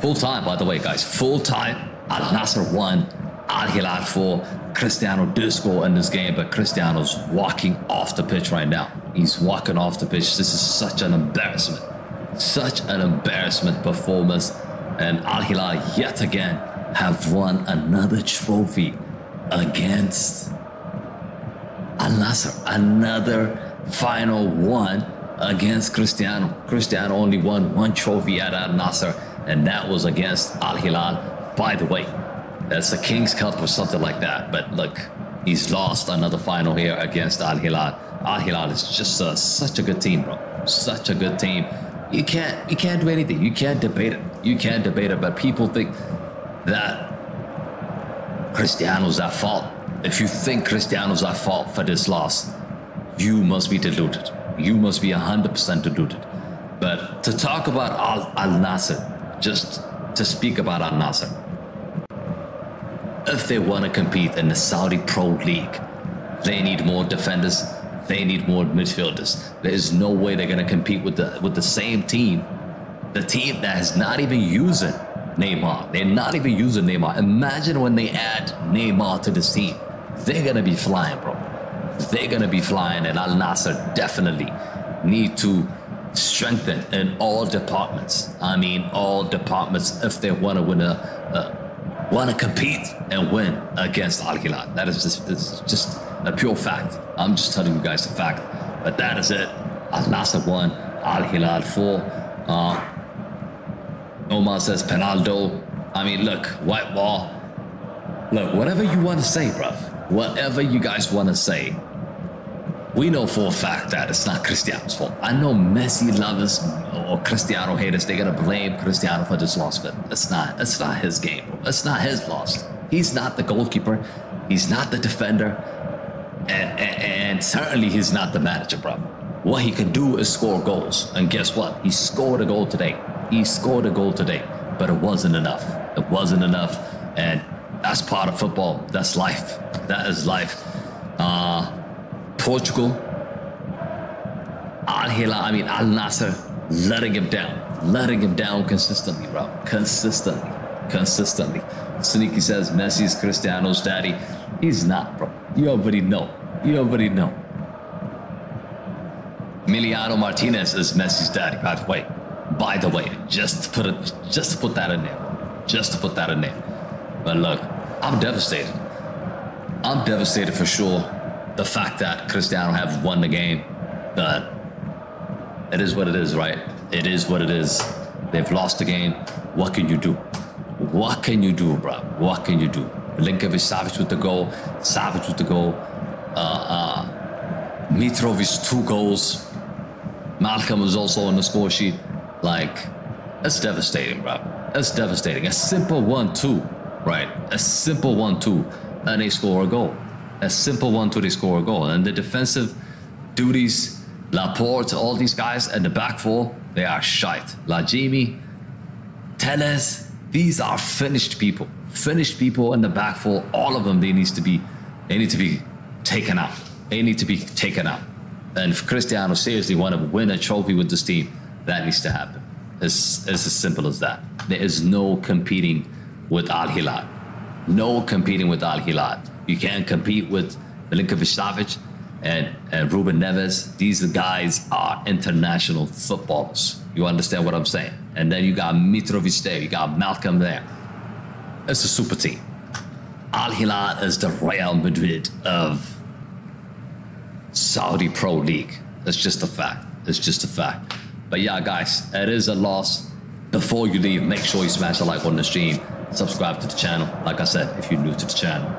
Full time, by the way, guys. Full time. Al Nassr 1, Al Hilal 4. Cristiano did score in this game, but Cristiano's walking off the pitch right now. He's walking off the pitch. This is such an embarrassment. Such an embarrassment performance. And Al Hilal yet again have won another trophy against Al Nassr. Another final one against Cristiano. Cristiano only won one trophy at Al Nassr, and that was against Al Hilal. By the way, that's the King's Cup or something like that. But look, he's lost another final here against Al Hilal. Al Hilal is just such a good team, bro. Such a good team. You can't do anything. You can't debate it. You can't debate it. But people think that Cristiano's at fault. If you think Cristiano's at fault for this loss, you must be deluded. You must be 100% deluded. But to talk about Al Nassr, just to speak about Al Nassr, if they want to compete in the Saudi Pro League, they need more defenders. They need more midfielders. There is no way they're going to compete with the same team, the team that is not even using Neymar. They're not even using Neymar. Imagine when they add Neymar to this team. They're going to be flying, bro. They're going to be flying, and Al Nassr definitely need to strengthen in all departments. I mean, all departments if they want to win want to compete and win against Al Hilal. That is just a pure fact. I'm just telling you guys the fact. But that is it. Al Nassr 1, Al Hilal 4. Omar says Penaldo. I mean, look, white ball. Look, whatever you want to say, bruv. Whatever you guys want to say. We know for a fact that it's not Cristiano's fault. I know Messi lovers or Cristiano haters, they're going to blame Cristiano for this loss, but it's not his game. It's not his loss. He's not the goalkeeper. He's not the defender. And certainly he's not the manager, bro. What he can do is score goals. And guess what? He scored a goal today. He scored a goal today, but it wasn't enough. It wasn't enough. And that's part of football. That's life. That is life. Portugal, Al Nassr letting him down. Letting him down consistently, bro. Consistently. Consistently. Sneaky says Messi's Cristiano's daddy. He's not, bro. You already know. You already know. Emiliano Martinez is Messi's daddy, by the way. By the way, just to put that in there. Just to put that in there. But look, I'm devastated. I'm devastated for sure. The fact that Cristiano have won the game, but it is what it is, right? It is what it is. They've lost the game. What can you do? What can you do, bro? What can you do? Blinkovic-Savic with the goal. Savic with the goal. Mitrovic, 2 goals. Malcolm is also on the score sheet. Like, it's devastating, bro. It's devastating. A simple 1-2, right? A simple 1-2, and they score a goal. A simple 1-2, they score a goal. And the defensive duties, Laporte, all these guys, and the back four, they are shite. Lagiemi, Tenes, these are finished people. Finished people in the back four, all of them, they need to be taken out. They need to be taken out. And if Cristiano seriously want to win a trophy with this team, that needs to happen. It's as simple as that. There is no competing with Al Hilal. No competing with Al Hilal. You can't compete with Milinkovic-Savic and Ruben Neves. These guys are international footballers. You understand what I'm saying? And then you got Mitrovic there. You got Malcolm there. It's a super team. Al Hilal is the Real Madrid of Saudi Pro League. It's just a fact. It's just a fact. But yeah, guys, it is a loss. Before you leave, make sure you smash a like on the stream. Subscribe to the channel. Like I said, if you're new to the channel.